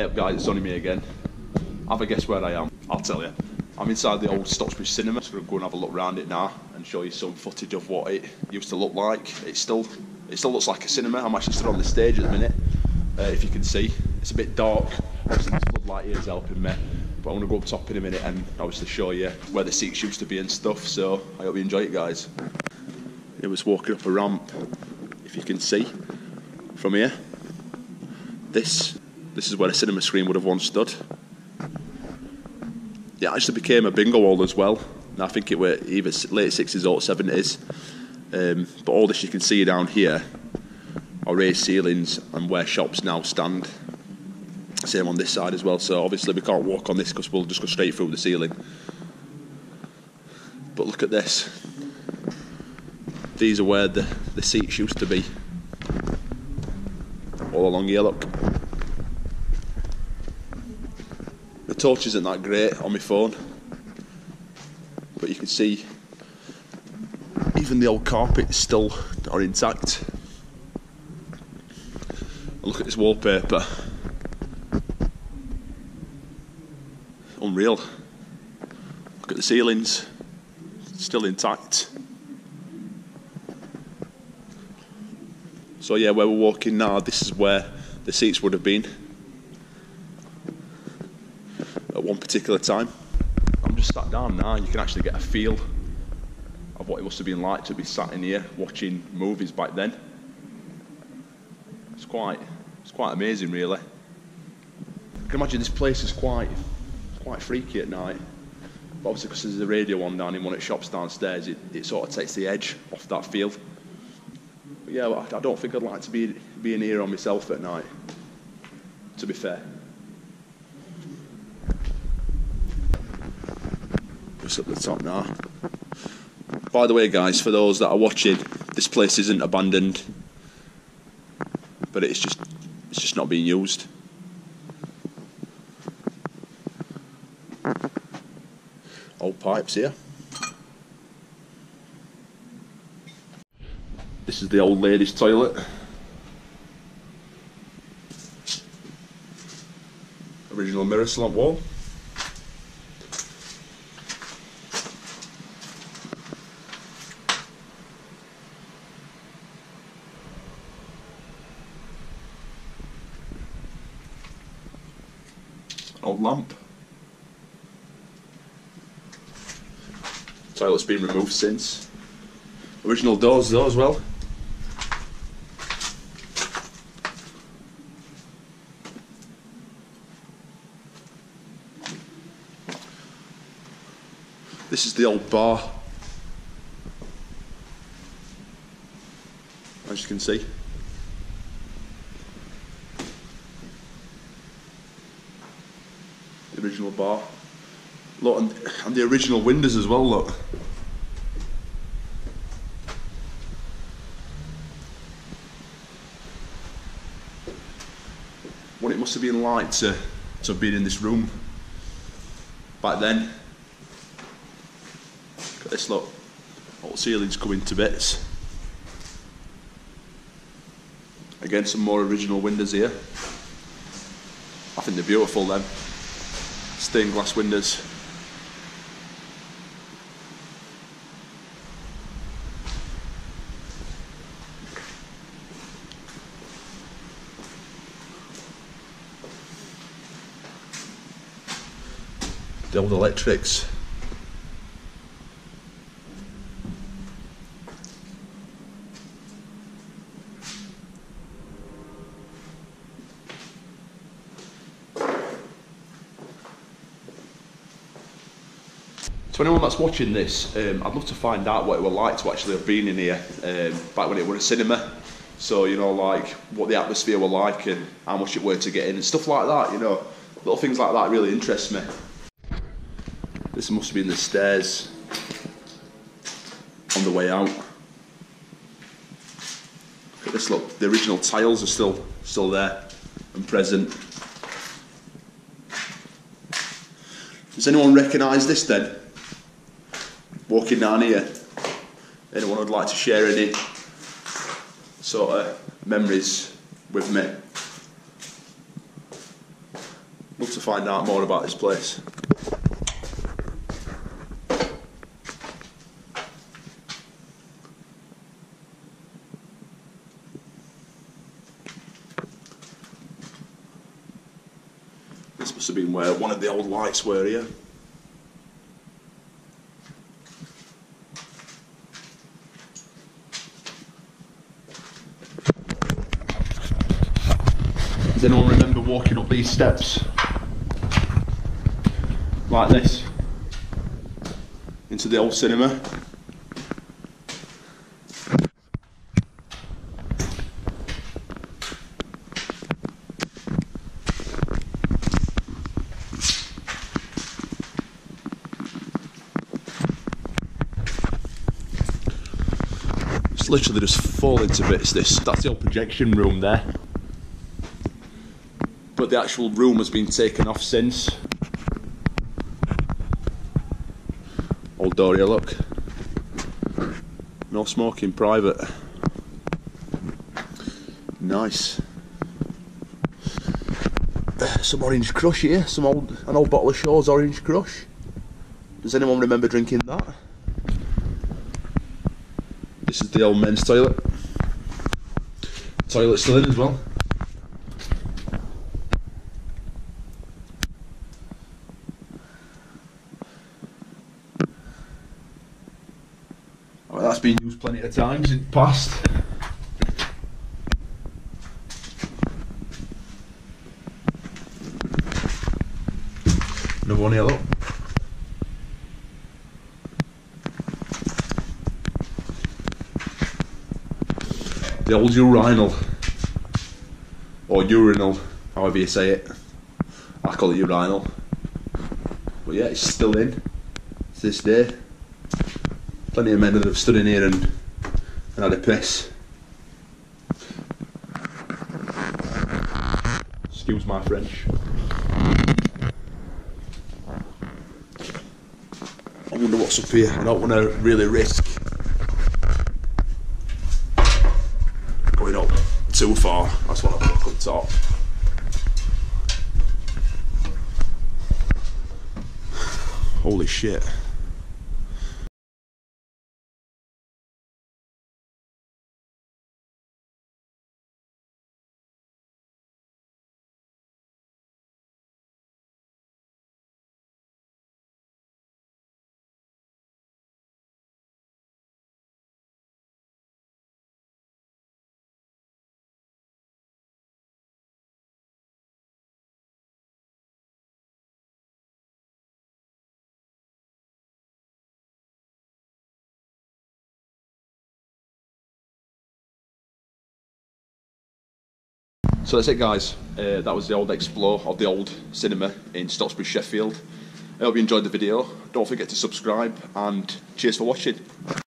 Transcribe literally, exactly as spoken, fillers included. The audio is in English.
Hey up guys, it's only me again. Have a guess where I am, I'll tell you. I'm inside the old Stocksbridge cinema. Just going to go and have a look around it now and show you some footage of what it used to look like. It still, it still looks like a cinema. I'm actually stood on the stage at the minute, uh, if you can see. It's a bit dark, obviously this floodlight here is helping me. But I'm going to go up top in a minute and obviously show you where the seats used to be and stuff. So I hope you enjoy it guys. It was walking up a ramp, if you can see, from here. This, this is where a cinema screen would have once stood. It actually became a bingo hall as well. And I think it were either late sixties or seventies. Um, but all this you can see down here are raised ceilings and where shops now stand. Same on this side as well. So obviously we can't walk on this because we'll just go straight through the ceiling. But look at this. These are where the, the seats used to be. All along here, look. The torch isn't that great on my phone, but you can see even the old carpets still are intact. Look at this wallpaper. Unreal. Look at the ceilings, still intact. So yeah, where we're walking now, this is where the seats would have been at one particular time. I'm just sat down now, you can actually get a feel of what it must have been like to be sat in here watching movies back then. It's quite, it's quite amazing really. You can imagine this place is quite, quite freaky at night. But obviously because there's a radio on down in one of the shops downstairs, it, it sort of takes the edge off that feel. Yeah, well, I don't think I'd like to be, be in here on myself at night, to be fair. Just up the top now. By the way guys, for those that are watching, this place isn't abandoned, but it's just, it's just not being used. Old pipes here. This is the old ladies' toilet. Original mirror slant wall. Old lamp. Toilet's been removed since. Original doors though as well. This is the old bar, as you can see. The original bar. Look, and, and the original windows as well, look. What it must have been like to, to have been in this room back then. This look, all the ceilings come into bits. Again, some more original windows here. I think they're beautiful then. Stained glass windows. The old electrics. For anyone that's watching this, um, I'd love to find out what it was like to actually have been in here um, back when it was a cinema. So, you know, like what the atmosphere was like and how much it were to get in and stuff like that, you know. Little things like that really interest me. This must have been the stairs on the way out. Look at this, look, the original tiles are still, still there and present. Does anyone recognise this then? Walking down here, anyone would like to share any sort of memories with me? find out more about this place. This must have been where one of the old lights were here. Does anyone remember walking up these steps? Like this. Into the old cinema. It's literally just falling to bits, this. That's the old projection room there. But the actual room has been taken off since. Old door here, look. No smoking private. Nice. Some orange crush here, some old an old bottle of Shaw's orange crush. Does anyone remember drinking that? This is the old men's toilet. Toilet's still in as well. That's been used plenty of times in the past. Another one here, look. The old urinal. Or urinal, however you say it. I call it urinal. But yeah, it's still in to this day. Plenty of men that have stood in here and, and had a piss. Excuse my French. I wonder what's up here. I don't want to really risk going up too far. I just want to look up top. Holy shit. So that's it, guys. Uh, that was the old explore of the old cinema in Stocksbridge, Sheffield. I hope you enjoyed the video. Don't forget to subscribe and cheers for watching.